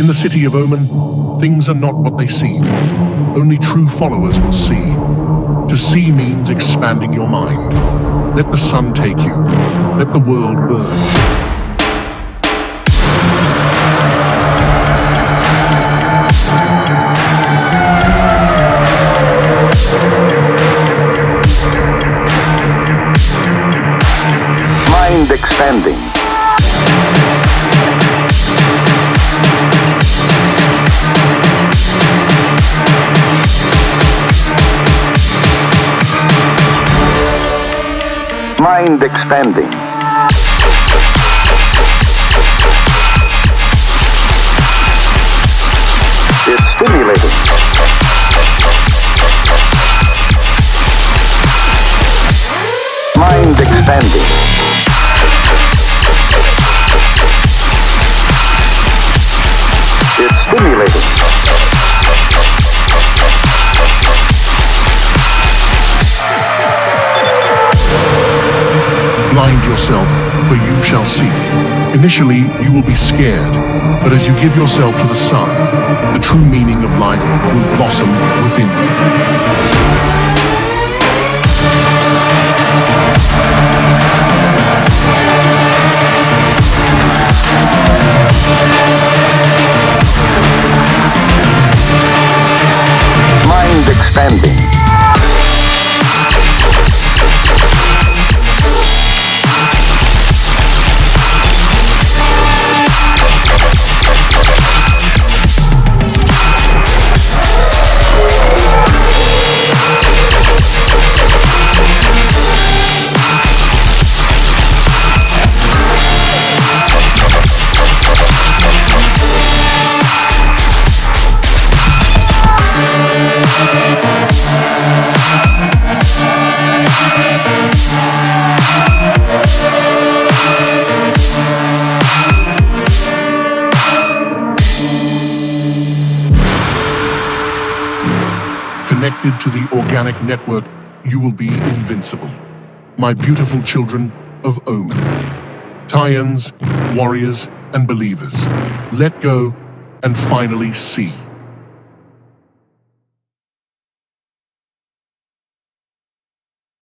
In the city of Omen, things are not what they seem. Only true followers will see. To see means expanding your mind. Let the sun take you. Let the world burn. Mind expanding. Mind expanding. It's stimulating. Mind expanding. It's stimulating. Blind yourself, for you shall see. Initially, you will be scared, but as you give yourself to the sun, the true meaning of life will blossom within you. Expanding. Connected to the organic network, you will be invincible. My beautiful children of Omen, Tyans, warriors, and believers, let go and finally see.